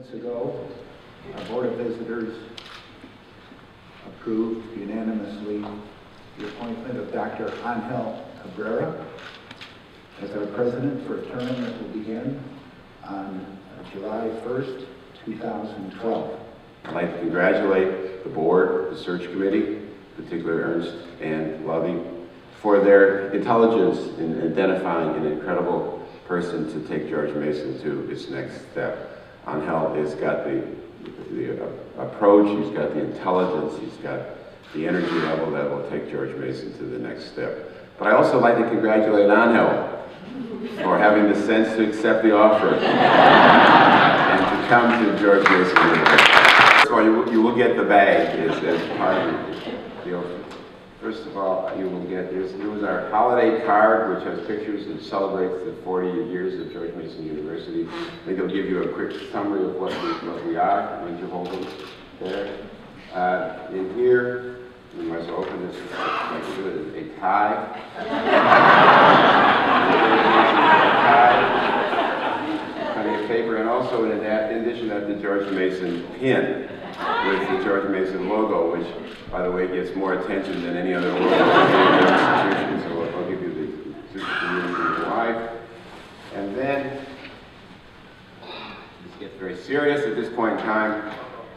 minutes ago, our Board of Visitors approved unanimously the appointment of Dr. Ángel Cabrera as our president for a term that will begin on July 1st, 2012. I'd like to congratulate the board, the search committee, particularly Ernst and Lovey, for their intelligence in identifying an incredible person to take George Mason to its next step. Ángel has got the approach, he's got the intelligence, he's got the energy level that will take George Mason to the next step. But I also like to congratulate Ángel for having the sense to accept the offer and to come to George Mason University. First of all, you will get the bag as part of the offer. First of all, you will get, here's our holiday card, which has pictures that celebrates the 40 years of George Mason University. I think it'll give you a quick summary of what we are, when you hold them there. In here, we must open this, a tie. Plenty of paper, and also in addition of the George Mason pin with the George Mason logo, which, by the way, gets more attention than any other institution, so I'll give you the why. And then, this gets very serious at this point in time.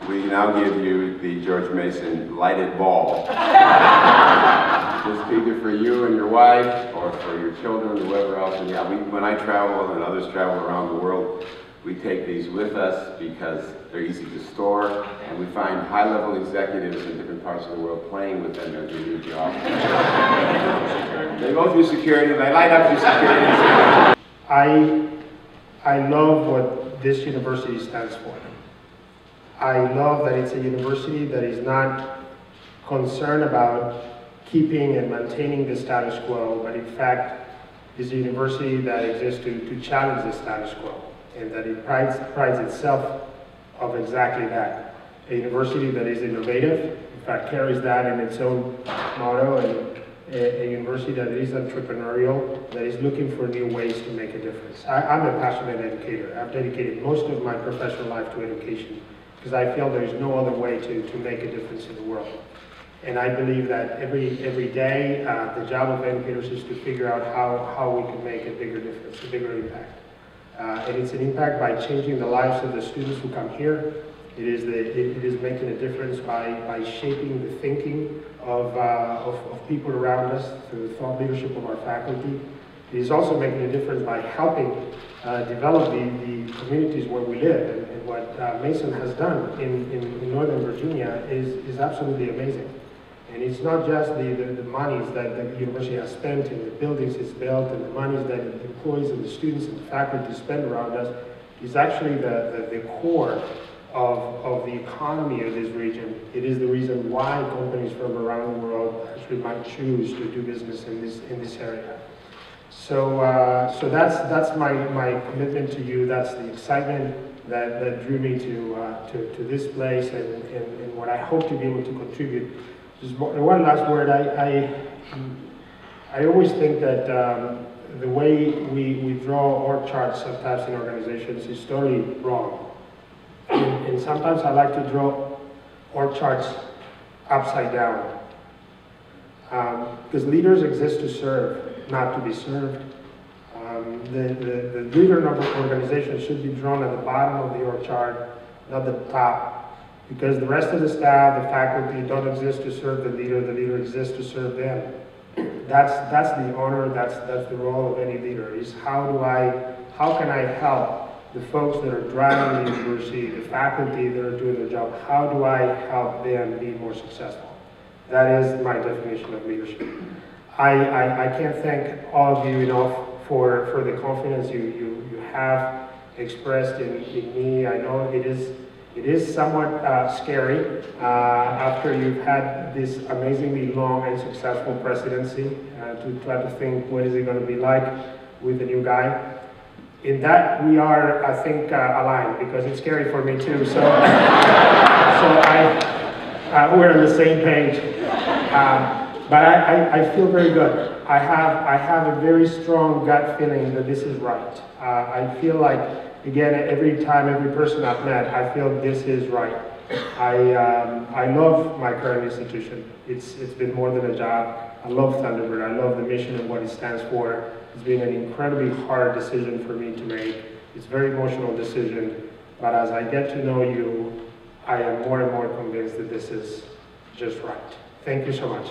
We now give you the George Mason lighted ball. Just either for you and your wife, or for your children, whoever else. And yeah, when I travel and others travel around the world, we take these with us because they're easy to store, and we find high-level executives in different parts of the world playing with them as they do the office. They go through security, they light up through security. I love what this university stands for. I love that it's a university that is not concerned about keeping and maintaining the status quo, but in fact is a university that exists to challenge the status quo, and that it prides itself of exactly that. A university that is innovative, in fact carries that in its own motto, and a university that is entrepreneurial, that is looking for new ways to make a difference. I'm a passionate educator. I've dedicated most of my professional life to education, because I feel there is no other way to make a difference in the world. And I believe that every day, the job of educators is to figure out how we can make a bigger difference, a bigger impact. And it's an impact by changing the lives of the students who come here. It is making a difference by shaping the thinking of people around us through the thought leadership of our faculty. It is also making a difference by helping develop the communities where we live. And what Mason has done in Northern Virginia is absolutely amazing. And it's not just the monies that the university has spent and the buildings it's built and the monies that the employees and the students and the faculty spend around us. It's actually the core of the economy of this region. It is the reason why companies from around the world actually might choose to do business in this area. So, that's my commitment to you. That's the excitement that drew me to this place, and what I hope to be able to contribute. Just one last word. I always think that the way we draw org charts sometimes in organizations is totally wrong. And sometimes I like to draw org charts upside down. Because leaders exist to serve, not to be served. The leader of an organization should be drawn at the bottom of the org chart, not the top, because the rest of the staff, the faculty, don't exist to serve the leader exists to serve them. That's the honor, that's the role of any leader, is how can I help the folks that are driving the university, the faculty that are doing their job, how do I help them be more successful? That is my definition of leadership. I can't thank all of you enough for the confidence you have expressed in me. I know it is somewhat scary after you've had this amazingly long and successful presidency to try to think what is it going to be like with the new guy. In that we are, I think, aligned, because it's scary for me too. So, we're on the same page. But I feel very good. I have a very strong gut feeling that this is right. I feel like Again, every time, every person I've met, I feel this is right. I love my current institution. It's been more than a job. I love Thunderbird. I love the mission and what it stands for. It's been an incredibly hard decision for me to make. It's a very emotional decision, but as I get to know you, I am more and more convinced that this is just right. Thank you so much.